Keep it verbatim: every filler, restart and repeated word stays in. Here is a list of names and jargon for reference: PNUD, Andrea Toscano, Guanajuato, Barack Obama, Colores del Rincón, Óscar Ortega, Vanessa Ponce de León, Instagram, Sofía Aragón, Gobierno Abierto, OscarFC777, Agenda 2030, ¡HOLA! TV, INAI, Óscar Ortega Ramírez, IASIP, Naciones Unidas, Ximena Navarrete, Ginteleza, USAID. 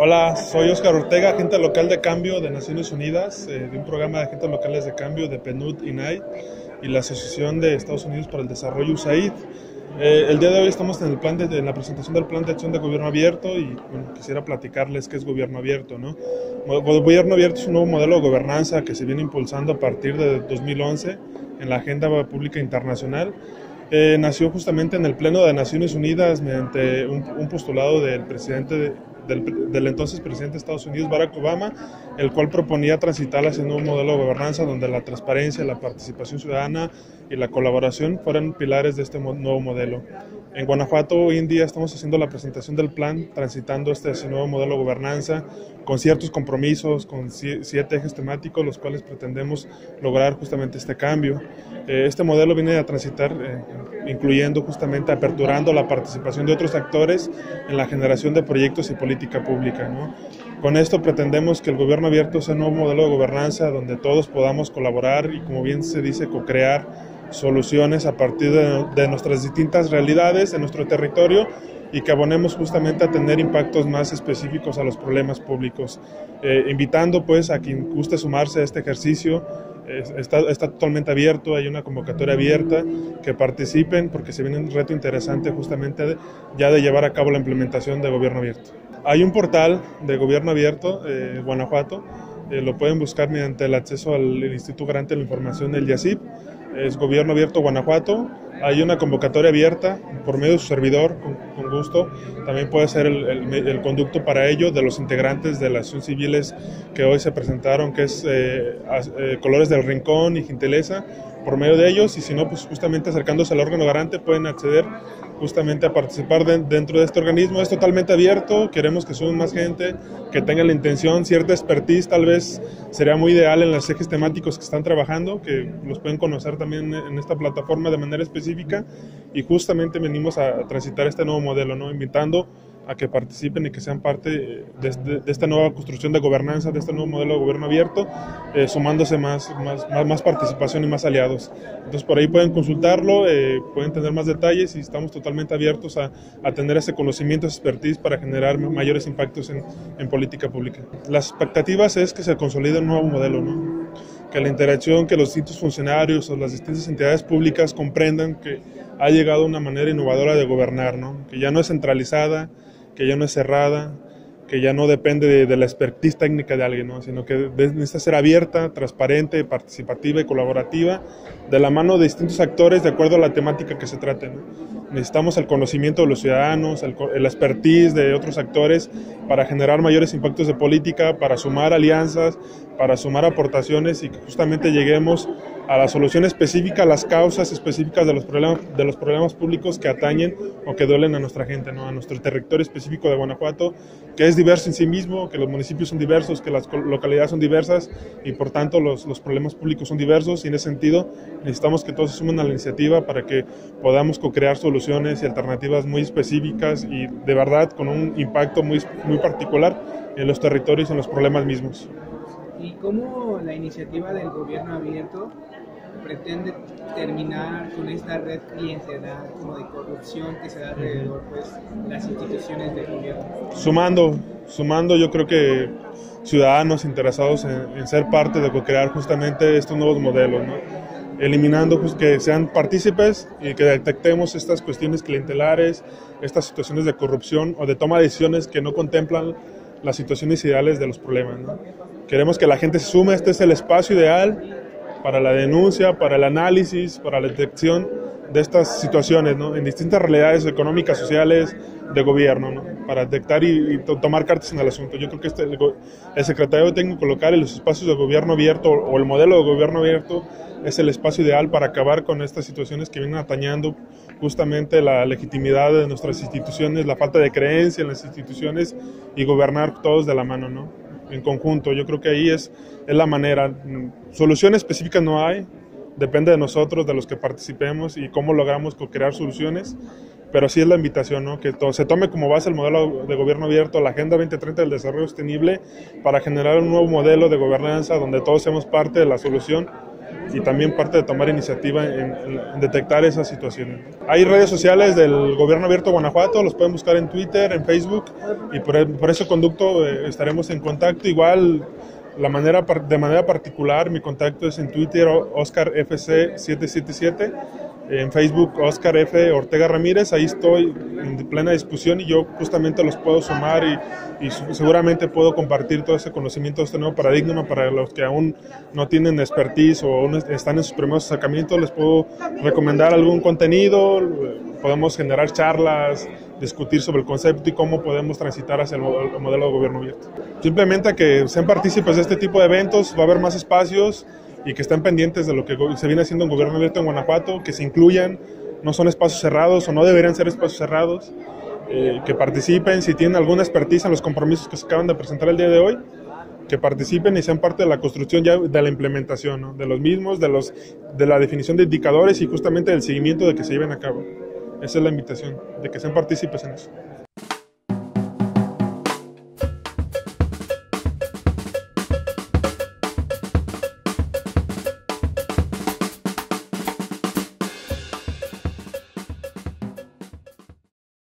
Hola, soy Óscar Ortega, agente local de cambio de Naciones Unidas, eh, de un programa de agentes locales de cambio de P N U D, INAI y la Asociación de Estados Unidos para el Desarrollo, USAID. Eh, el día de hoy estamos en, el plan de, en la presentación del Plan de Acción de Gobierno Abierto y bueno, quisiera platicarles qué es Gobierno Abierto, ¿no? Gobierno Abierto es un nuevo modelo de gobernanza que se viene impulsando a partir de dos mil once en la Agenda Pública Internacional. Eh, nació justamente en el Pleno de Naciones Unidas mediante un, un postulado del, presidente de, del, del entonces presidente de Estados Unidos, Barack Obama, el cual proponía transitar hacia un nuevo modelo de gobernanza donde la transparencia, la participación ciudadana y la colaboración fueran pilares de este mo- nuevo modelo. En Guanajuato hoy en día estamos haciendo la presentación del plan, transitando este, este nuevo modelo de gobernanza con ciertos compromisos, con siete ejes temáticos, los cuales pretendemos lograr justamente este cambio. Eh, este modelo viene a transitar eh, incluyendo justamente aperturando la participación de otros actores en la generación de proyectos y política pública, ¿no? Con esto pretendemos que el gobierno abierto sea un nuevo modelo de gobernanza donde todos podamos colaborar y, como bien se dice, co-crear soluciones a partir de, de nuestras distintas realidades en nuestro territorio y que abonemos justamente a tener impactos más específicos a los problemas públicos, eh, invitando pues a quien guste sumarse a este ejercicio. Está, está totalmente abierto, hay una convocatoria abierta, que participen porque se viene un reto interesante justamente de, ya de llevar a cabo la implementación de Gobierno Abierto. Hay un portal de Gobierno Abierto, eh, Guanajuato, eh, lo pueden buscar mediante el acceso al Instituto Garante de la Información del I A S I P, es Gobierno Abierto Guanajuato. Hay una convocatoria abierta por medio de su servidor, con, con gusto. También puede ser el, el, el conducto para ello de los integrantes de las asociaciones civiles que hoy se presentaron, que es eh, eh, Colores del Rincón y Ginteleza, por medio de ellos. Y si no, pues justamente acercándose al órgano garante pueden acceder justamente a participar de, dentro de este organismo. Es totalmente abierto, queremos que suban más gente, que tengan la intención, cierta expertise, tal vez sería muy ideal en los ejes temáticos que están trabajando, que los pueden conocer también en esta plataforma de manera específica, y justamente venimos a transitar este nuevo modelo, ¿no? Invitando a que participen y que sean parte de, de, de esta nueva construcción de gobernanza, de este nuevo modelo de gobierno abierto, eh, sumándose más, más, más, más participación y más aliados. Entonces por ahí pueden consultarlo, eh, pueden tener más detalles y estamos totalmente abiertos a, a tener ese conocimiento, esa expertise para generar mayores impactos en, en política pública. Las expectativas es que se consolide un nuevo modelo, ¿no? Que la interacción, que los distintos funcionarios o las distintas entidades públicas comprendan que ha llegado una manera innovadora de gobernar, ¿no? Que ya no es centralizada, que ya no es cerrada, que ya no depende de, de la expertise técnica de alguien, ¿no? Sino que necesita ser abierta, transparente, participativa y colaborativa, de la mano de distintos actores de acuerdo a la temática que se trate, ¿no? Necesitamos el conocimiento de los ciudadanos, el, el expertise de otros actores para generar mayores impactos de política, para sumar alianzas, para sumar aportaciones y que justamente lleguemos a la solución específica, a las causas específicas de los problemas, de los problemas públicos que atañen o que duelen a nuestra gente, ¿no? A nuestro territorio específico de Guanajuato, que es diverso en sí mismo, que los municipios son diversos, que las localidades son diversas y por tanto los, los problemas públicos son diversos, y en ese sentido necesitamos que todos se sumen a la iniciativa para que podamos co-crear soluciones y alternativas muy específicas y de verdad con un impacto muy, muy particular en los territorios y en los problemas mismos. ¿Y cómo la iniciativa del Gobierno Abierto pretende terminar con esta red clientelar como de corrupción que se da alrededor, pues, de las instituciones del gobierno? Sumando, sumando yo creo que ciudadanos interesados en, en ser parte de co-crear justamente estos nuevos modelos, ¿no? Eliminando pues, que sean partícipes y que detectemos estas cuestiones clientelares, estas situaciones de corrupción o de toma de decisiones que no contemplan las situaciones ideales de los problemas, ¿no? Queremos que la gente se sume, este es el espacio ideal para la denuncia, para el análisis, para la detección de estas situaciones, ¿no? En distintas realidades económicas, sociales, de gobierno, ¿no? Para detectar y, y tomar cartas en el asunto. Yo creo que este, el, el secretario técnico local y los espacios de gobierno abierto o el modelo de gobierno abierto es el espacio ideal para acabar con estas situaciones que vienen atañando justamente la legitimidad de nuestras instituciones, la falta de creencia en las instituciones y gobernar todos de la mano, ¿no? En conjunto, yo creo que ahí es, es la manera. Soluciones específicas no hay, depende de nosotros, de los que participemos y cómo logramos co-crear soluciones, pero sí es la invitación, ¿no? Que to- se tome como base el modelo de gobierno abierto, la Agenda veinte treinta del Desarrollo Sostenible, para generar un nuevo modelo de gobernanza donde todos seamos parte de la solución y también parte de tomar iniciativa en, en detectar esas situaciones. Hay redes sociales del Gobierno Abierto Guanajuato, los pueden buscar en Twitter, en Facebook, y por, por ese conducto estaremos en contacto. Igual, la manera, de manera particular, mi contacto es en Twitter, Oscar F C siete siete siete, en Facebook, Óscar F. Ortega Ramírez. Ahí estoy en plena discusión y yo justamente los puedo sumar y, y seguramente puedo compartir todo ese conocimiento, este nuevo paradigma para los que aún no tienen expertise o aún están en sus primeros acercamientos. Les puedo recomendar algún contenido, podemos generar charlas, discutir sobre el concepto y cómo podemos transitar hacia el modelo de gobierno abierto. Simplemente que sean partícipes de este tipo de eventos, va a haber más espacios, y que estén pendientes de lo que se viene haciendo en Gobierno Abierto en Guanajuato, que se incluyan, no son espacios cerrados o no deberían ser espacios cerrados, eh, que participen, si tienen alguna expertise en los compromisos que se acaban de presentar el día de hoy, que participen y sean parte de la construcción ya de la implementación, ¿no? de los mismos, de, los, de la definición de indicadores y justamente del seguimiento de que se lleven a cabo. Esa es la invitación, de que sean partícipes en eso.